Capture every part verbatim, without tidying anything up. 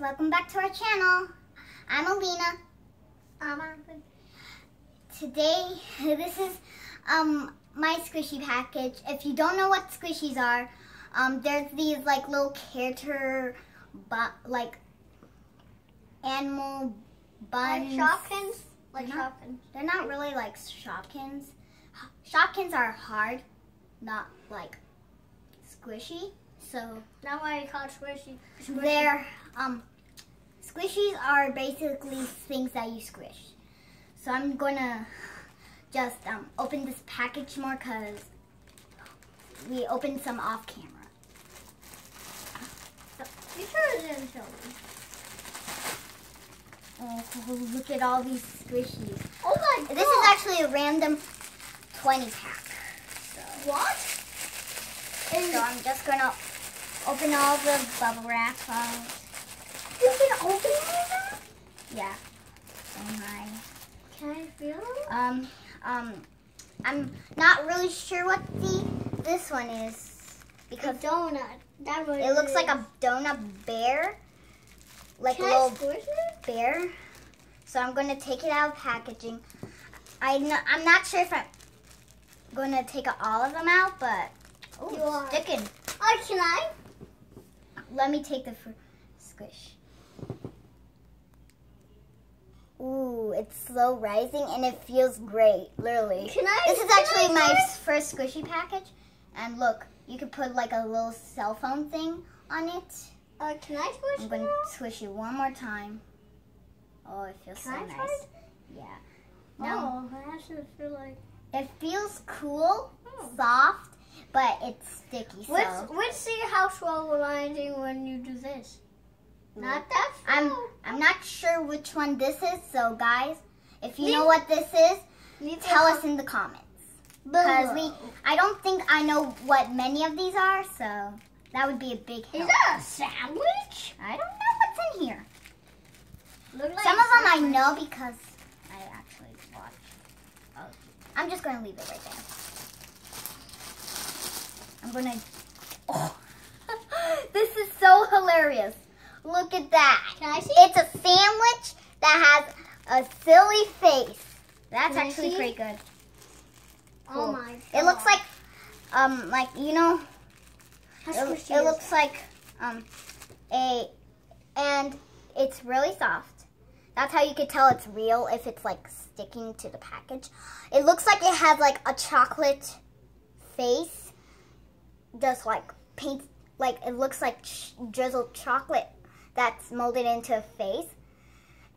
welcome back to our channel. I'm Alina. Um, today, this is um my squishy package. If you don't know what squishies are, um, there's these like little character, but like animal buns. Like Shopkins. Like Shopkins. Not, they're not really like Shopkins. Shopkins are hard, not like squishy. So that's why I call it squishy. squishy. They're um, squishies are basically things that you squish. So I'm gonna just um open this package more because we opened some off camera. So, you sure didn't show me? Oh, look at all these squishies! Oh my God! This is actually a random twenty pack. So. What? So I'm just gonna open all the bubble wrap. Um, you can open all that? Yeah. Oh my. Can I feel it? Um, um, I'm not really sure what the this one is because a donut. That one. It looks is. like a donut bear, like a little bear. So I'm gonna take it out of packaging. I know, I'm not sure if I'm gonna take all of them out, but. Ooh, you are sticking. Oh, can I? Let me take the first squish. Ooh, it's slow rising and it feels great, literally. Can I? This is actually my first squishy package. And look, you could put like a little cell phone thing on it. Uh, can I squish it? I'm going to squish it one more time. Oh, it feels so nice. Yeah. No, I actually feel like... It feels cool, soft. But it's sticky, so... What's, what's the household reminding when you do this? Not that I'm, I'm not sure which one this is, so guys, if you leave, know what this is, tell us in the comments. Because we... I don't think I know what many of these are, so that would be a big help. Is that a sandwich? I don't know what's in here. Look like some of them I know because I actually watched. Oh. I'm just going to leave it right there. I'm gonna, oh, this is so hilarious. Look at that. Can I see? It's a sandwich that has a silly face. That's Can actually pretty good. Cool. Oh my God. It looks like, um, like, you know, it, it looks like, um, a, and it's really soft. That's how you could tell it's real if it's like sticking to the package. It looks like it has like a chocolate face. Just like paint, like it looks like ch drizzled chocolate that's molded into a face,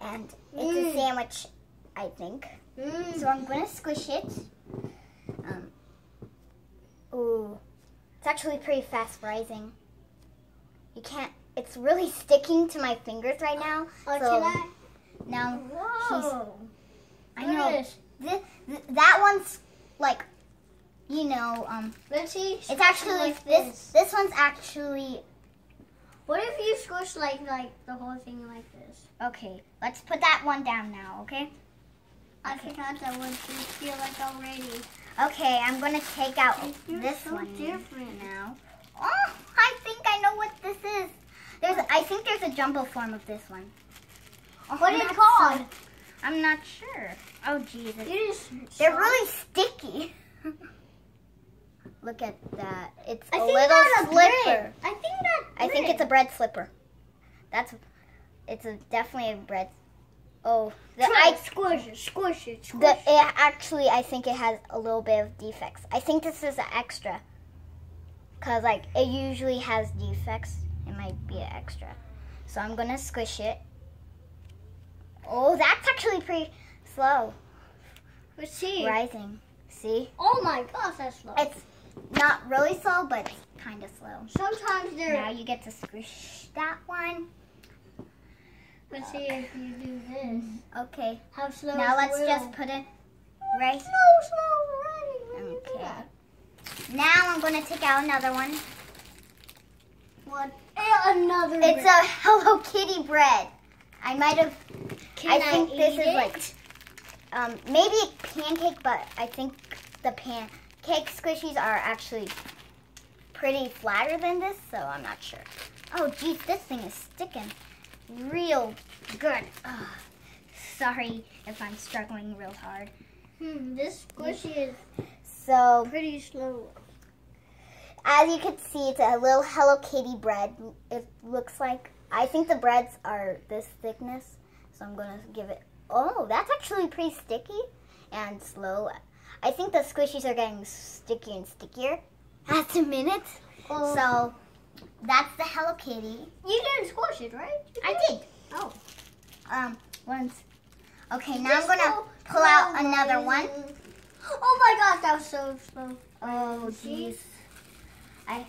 and it's mm. a sandwich, I think. Mm. So I'm gonna squish it. Um, ooh, it's actually pretty fast rising. You can't. It's really sticking to my fingers right now. Oh, so can I? Now, whoa! I know this, th that one's like. You know, um, let's see. It's actually like this. This one's actually. What if you squish like like the whole thing like this? Okay, let's put that one down now. Okay. I okay. forgot that one. You feel like already. Okay, I'm gonna take out this so one different now. Oh, I think I know what this is. There's, I think there's a jumbo form of this one. Oh, what is it called? So, I'm not sure. Oh Jesus! Just, They're so really sticky. Look at that. It's a little slipper. I think that. I think it's a bread slipper. That's. It's a, definitely a bread. Oh, the I squish it, squish it, squish. The, it actually, I think it has a little bit of defects. I think this is an extra. Cause like it usually has defects. It might be an extra. So I'm gonna squish it. Oh, that's actually pretty slow. Let's see. Rising. See? Oh my gosh, that's slow. It's not really slow, but kind of slow. Sometimes there. Now you get to squish that one. Let's okay. see if you do this. Okay. How slow? Now let's real? just put it right. Slow, slow, right. Okay. Now I'm gonna take out another one. What? Another. It's bread. a Hello Kitty bread. I might have. Can I, I think eat this it? is like. Um, maybe a pancake, but I think the pancake squishies are actually pretty flatter than this, so I'm not sure. Oh, geez, this thing is sticking. real good. Ugh. Sorry if I'm struggling real hard. Hmm, this squishy is so pretty slow. As you can see, it's a little Hello Kitty bread. It looks like, I think the breads are this thickness, so I'm gonna give it, oh, that's actually pretty sticky and slow. I think the squishies are getting stickier and stickier at the minute. Oh. So that's the Hello Kitty. You didn't squish it, right? Did I did. Oh. Um, once. Okay, now Just I'm gonna so pull out amazing. another one. Oh my gosh, that was so slow. Oh jeez. I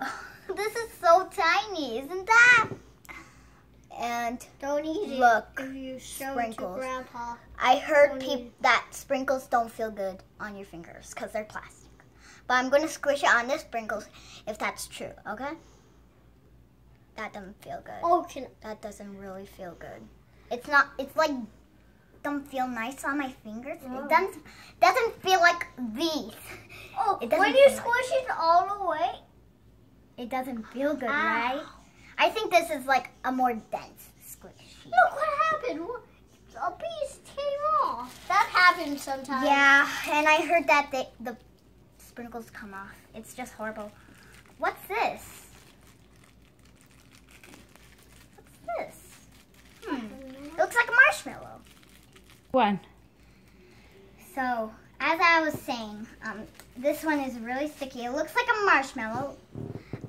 oh, this is so tiny, isn't that? And don't eat look, it if you show sprinkles. It to Grandpa. I heard peep that sprinkles don't feel good on your fingers because they're plastic. But I'm gonna squish it on the sprinkles if that's true, okay? That doesn't feel good. Oh, can that doesn't really feel good. It's not. It's like don't feel nice on my fingers. Oh. It doesn't doesn't feel like these. Oh, it when you squish it all the way, it doesn't feel good, Ow. right? I think this is like a more dense squishy. Look what happened. A piece came off. That happens sometimes. Yeah, and I heard that they, the sprinkles come off. It's just horrible. What's this? What's this? Hmm. It looks like a marshmallow. One. So, as I was saying, um, this one is really sticky. It looks like a marshmallow.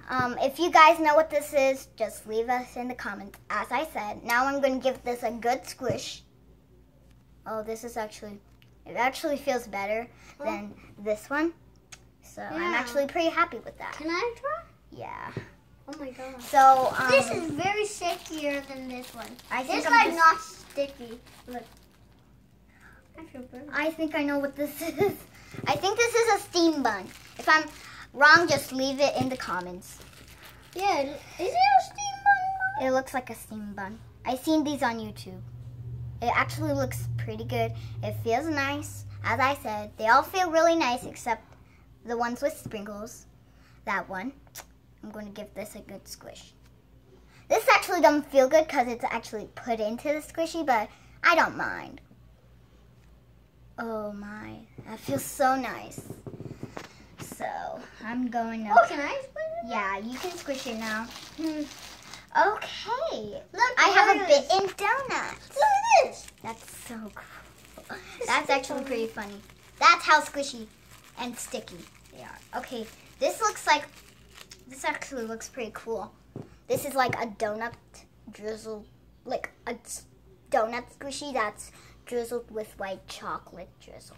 Um, if you guys know what this is, just leave us in the comments, as I said. Now I'm going to give this a good squish. Oh, this is actually, it actually feels better oh. than this one. So yeah. I'm actually pretty happy with that. Can I try? Yeah. Oh my god. So, um, this is very stickier than this one. I think this is not sticky. Look. I feel better. I think I know what this is. I think this is a steam bun. If I'm wrong, just leave it in the comments. Yeah, is it a steam bun? It looks like a steam bun. I've seen these on YouTube. It actually looks pretty good. It feels nice. As I said, they all feel really nice except the ones with sprinkles. That one. I'm going to give this a good squish. This actually doesn't feel good because it's actually put into the squishy, but I don't mind. Oh my, that feels so nice. So, I'm going to... Oh, can I squish it? Yeah, you can squish it now. Hmm. Okay. Look, I have a bitten donut. Look at this. That's so cool. That's actually pretty funny. That's how squishy and sticky they are. Okay, this looks like... This actually looks pretty cool. This is like a donut drizzled... Like a donut squishy that's drizzled with white chocolate drizzle.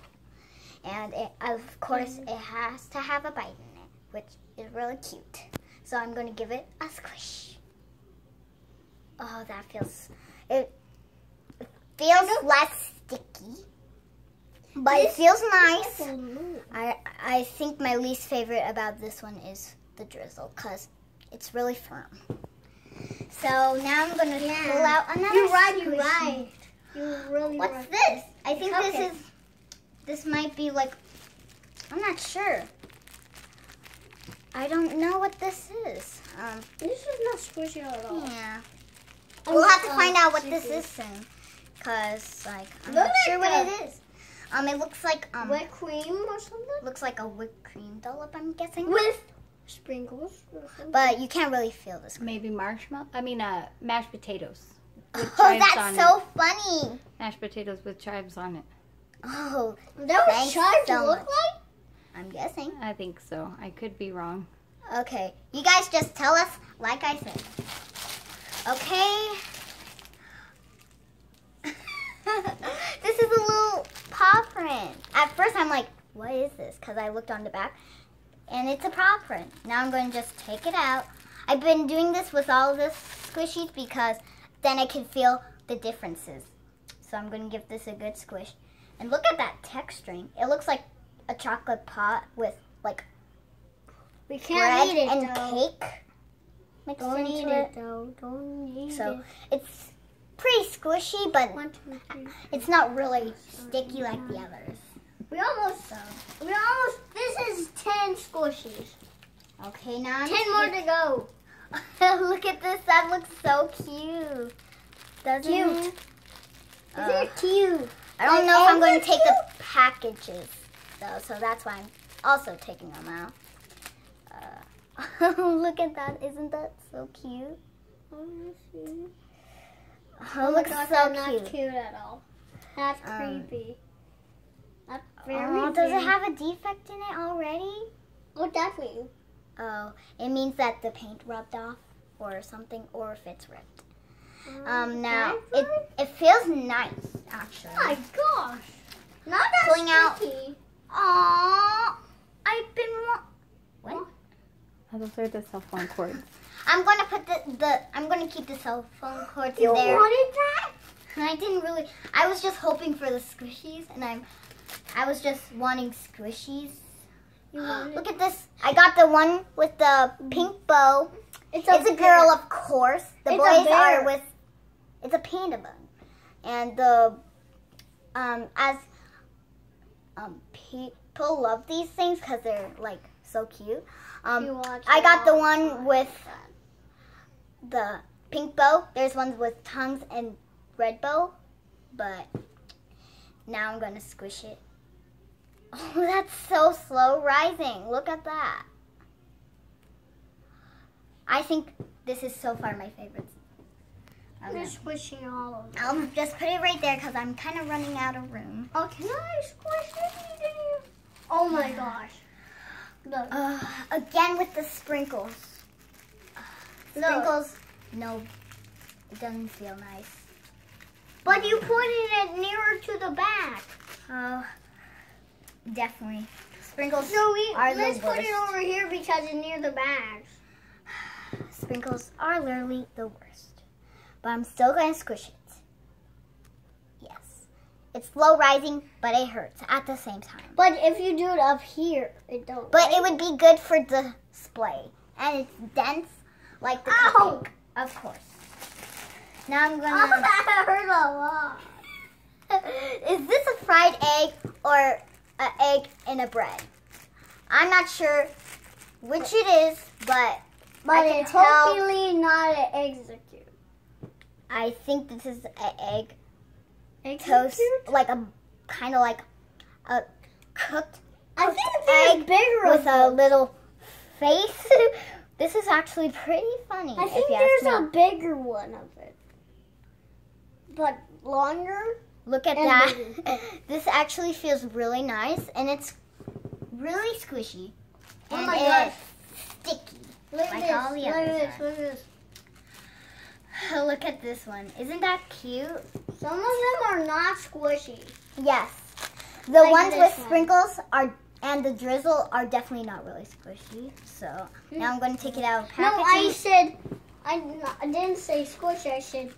And it, of course, it has to have a bite in it, which is really cute. So I'm going to give it a squish. Oh, that feels... It feels less sticky, but it feels nice. I, I think my least favorite about this one is the drizzle, because it's really firm. So now I'm going to yeah. pull out another You're right, squishy. You're right. You're really What's right. this? I think okay. this is... This might be like, I'm not sure. I don't know what this is. Um, this is not squishy at all. Yeah. Oh, we'll have to find out what this is soon. Because, like, I'm not sure what it is. Um, it looks like, um. whipped cream or something? Looks like a whipped cream dollop, I'm guessing. With sprinkles. But you can't really feel this. Maybe marshmallow? I mean, uh, mashed potatoes. Oh, that's so funny. Mashed potatoes with chives on it. Oh, that was chives so look much. like? I'm guessing. I think so. I could be wrong. Okay, you guys just tell us, like I said. Okay. This is a little paw print. At first, I'm like, what is this? Because I looked on the back, and it's a paw print. Now I'm going to just take it out. I've been doing this with all of the squishies because then I can feel the differences. So I'm going to give this a good squish. And look at that texturing. It looks like a chocolate pot with like we can't bread eat it, and though. cake mixed Don't into eat it. it. Though. Don't eat so it. it's pretty squishy, but One, two, three, four, it's not really sticky like the others. We almost so. We almost. This is ten squishies. Okay, now I'm ten more to go. Look at this. That looks so cute. Doesn't cute. it? These uh, are cute. I don't know if I'm going to take the packages, though, so that's why I'm also taking them out. Uh, look at that. Isn't that so cute? Oh, it looks so cute. Not cute at all. That's um, creepy. That's very oh, does it have a defect in it already? What does that mean? Oh, it means that the paint rubbed off or something, or if it's ripped. Um, um now, it, it feels nice, actually. Oh my gosh. Not that Pulling sticky. Out. Aww. I've been... What? Oh, those are the cell phone cords. I'm going to put the, the... I'm going to keep the cell phone cords you in there. You wanted that? And I didn't really... I was just hoping for the squishies, and I'm... I was just wanting squishies. You wanted Look at this. I got the one with the pink bow. It's a, it's a girl, of course. The it's boys are with... It's a panda bun. And the... Um, as... Um, people love these things because they're, like, so cute. Um, I got the one with the pink bow. There's ones with tongues and red bow. But now I'm going to squish it. Oh, that's so slow rising. Look at that. I think this is so far my favorite. I'm just squishing all of them. I'll just put it right there because I'm kind of running out of room. Oh, can I squish anything? Oh my yeah. gosh. Look. Uh, again with the sprinkles. Look. Sprinkles, no, it doesn't feel nice. But you put it nearer to the back. Oh, definitely. Sprinkles so we, are let's the worst. Put it over here because it's near the back. Sprinkles are literally the worst, but I'm still going to squish it. Yes, it's slow rising, but it hurts at the same time. But if you do it up here, it don't. But right? It would be good for display, and it's dense, like the oh. pink, of course. Now I'm gonna. Oh, that hurt a lot. Is this a fried egg or an egg in a bread? I'm not sure which it is, but. But it's hopefully not an execute. I think this is an egg execute? toast, like a kind of like a cooked, cooked I think egg bigger with a little face. This is actually pretty funny. I think there's a bigger one of it, but longer. Look at that! This actually feels really nice, and it's really squishy. Oh and my gosh! Sticky. Look at, like this, look at this, look at this, look at this one. Isn't that cute? Some of them are not squishy. Yes. The like ones with one. sprinkles are and the drizzle are definitely not really squishy. So now I'm going to take it out of packaging. No, I said, I, I didn't say squishy, I said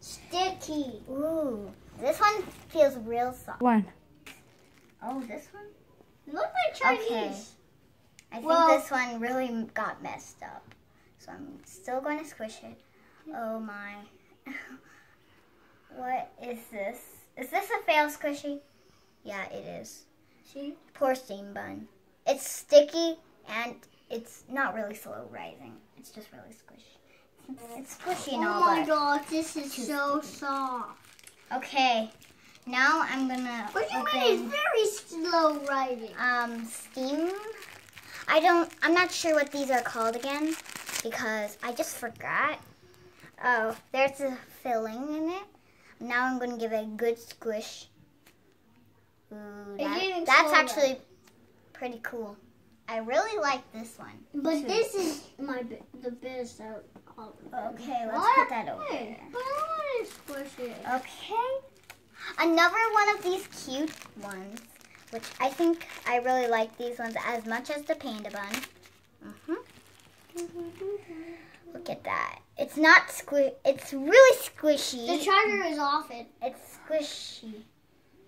sticky. Ooh, this one feels real soft. One. Oh, this one? It looks like Chinese. Okay. I think well, this one really got messed up, so I'm still going to squish it. Oh my. What is this? Is this a fail squishy? Yeah, it is. See? Poor steam bun. It's sticky, and it's not really slow rising. It's just really squishy. It's squishy and all, Oh my god, this is so sticky. soft. Okay, now I'm going to What do you mean it's very slow rising? Um, steam... I don't, I'm not sure what these are called again because I just forgot. Oh, there's a filling in it. Now I'm going to give it a good squish. Ooh, that, that's actually pretty cool. I really like this one. But too. this is my the best out of Okay, let's what? put that over there. But I want to squish it. Okay. Another one of these cute ones. Which I think I really like these ones as much as the panda bun. Mm-hmm. Look at that. It's not squish. It's really squishy. The charger is off it. It's squishy,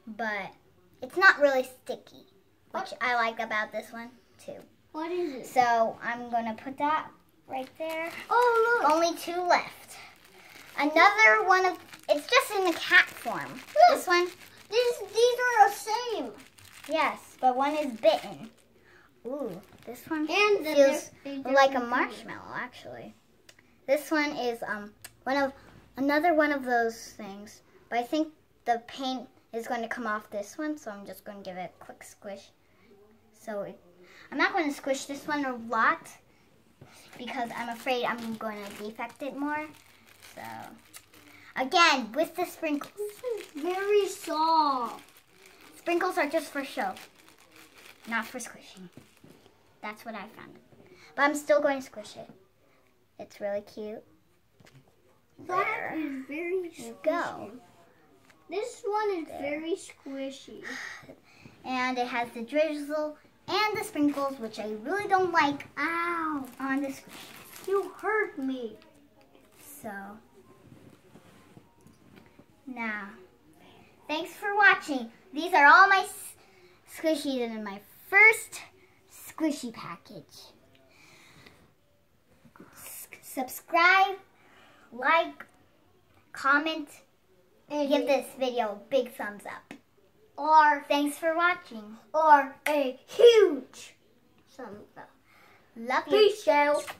but it's not really sticky, which what? I like about this one too. What is it? So I'm gonna put that right there. Oh look! Only two left. Another one of. It's just in the cat form. Look. This one. These these are the same. Yes, but one is bitten. Ooh, This one and feels like a marshmallow, actually. This one is um one of another one of those things, but I think the paint is going to come off this one, so I'm just going to give it a quick squish. So it, I'm not going to squish this one a lot because I'm afraid I'm going to defect it more. So again, with the sprinkles. This is very soft. Sprinkles are just for show, not for squishing. That's what I found. But I'm still going to squish it. It's really cute. That there. Is very squishy. You go. This one is there. Very squishy. And it has the drizzle and the sprinkles, which I really don't like. Ow! On the screen. You hurt me. So, now, thanks for watching. These are all my squishies in my first squishy package. S subscribe, like, comment, and give this video a big thumbs up. Or thanks for watching. Or a huge thumbs up. Love you. Peace out.